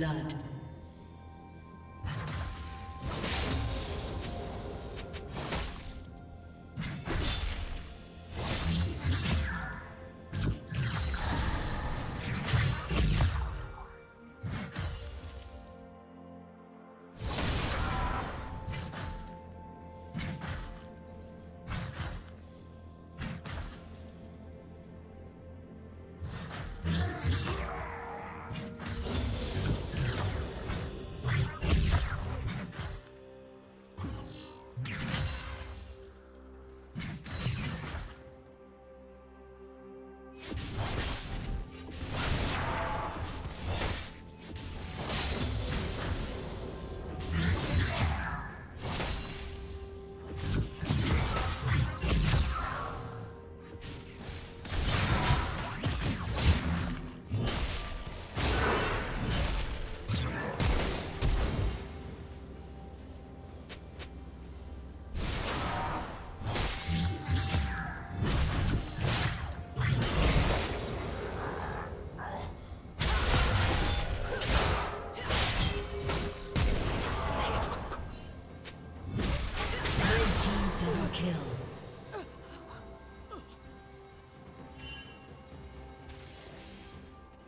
blood.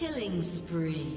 Killing spree.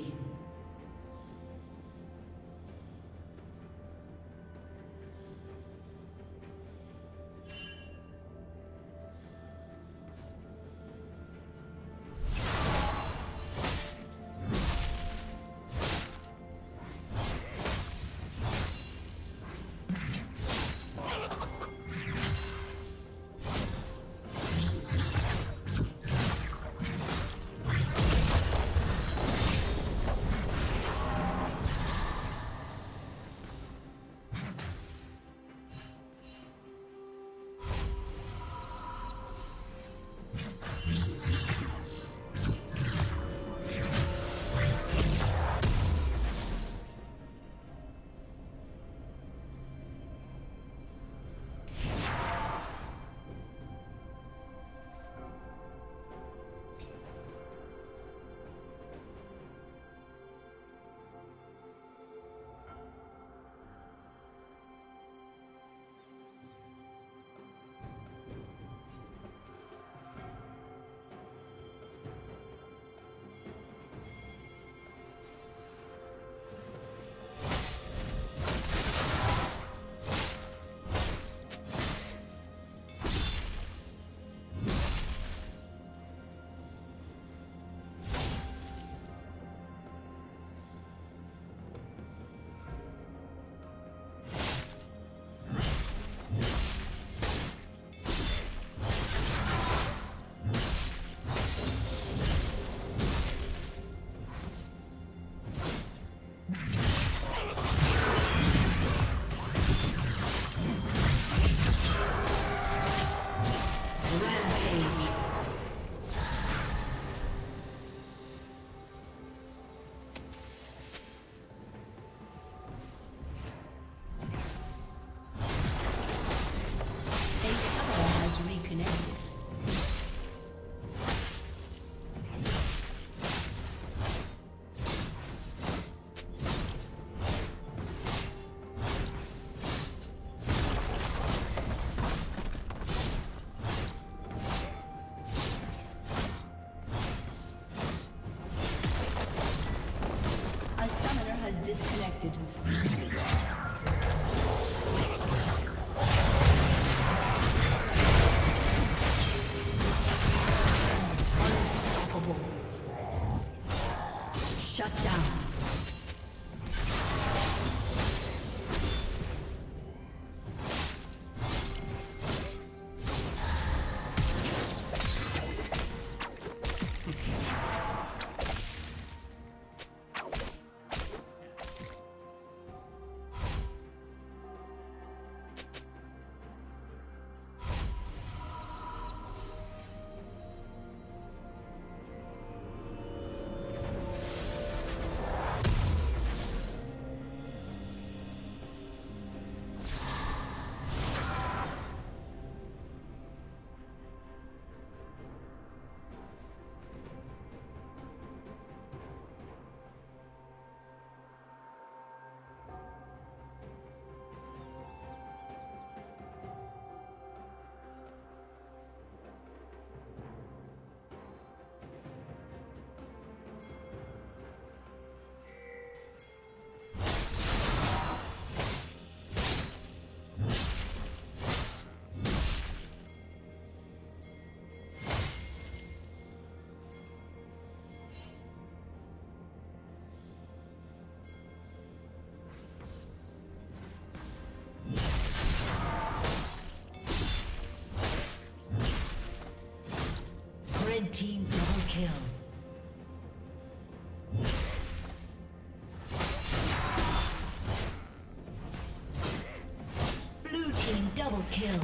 kill.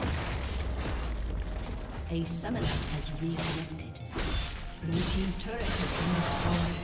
A summoner has reconnected. Blue team's turret has been destroyed.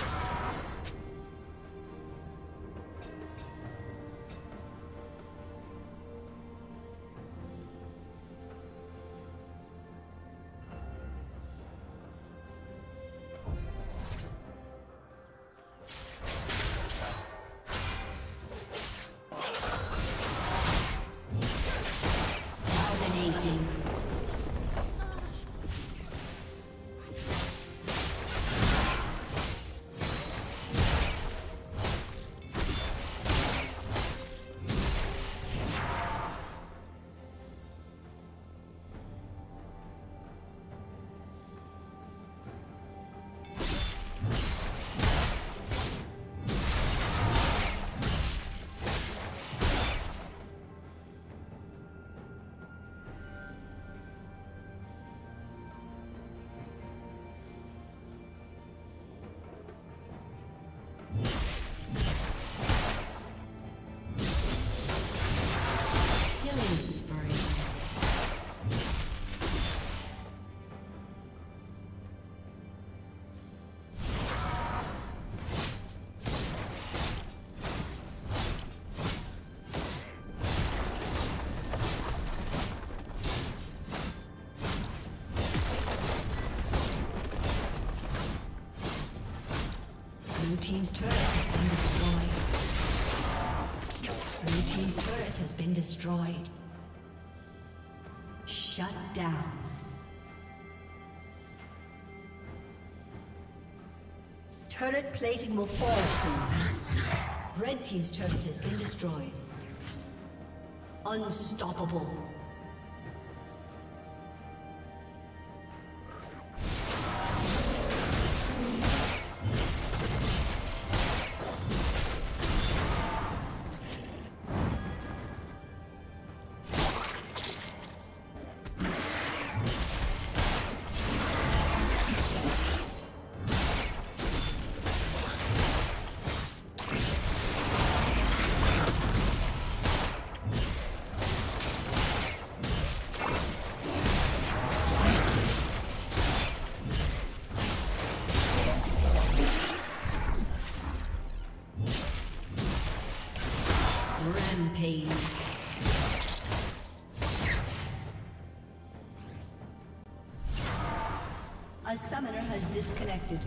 Blue team's turret has been destroyed. Blue team's turret has been destroyed. Shut down. Turret plating will fall soon. Red team's turret has been destroyed. Unstoppable. A summoner has disconnected.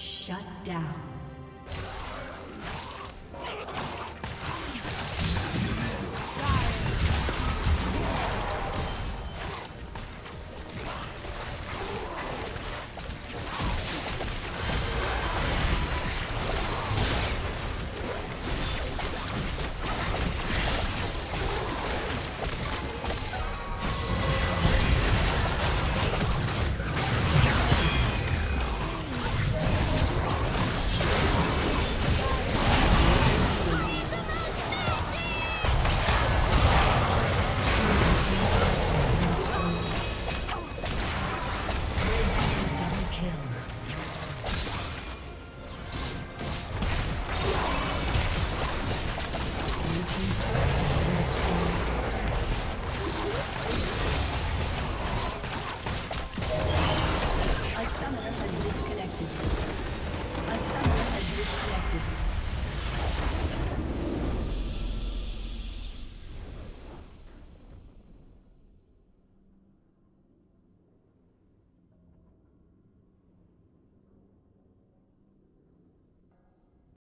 Shut down. Thank you.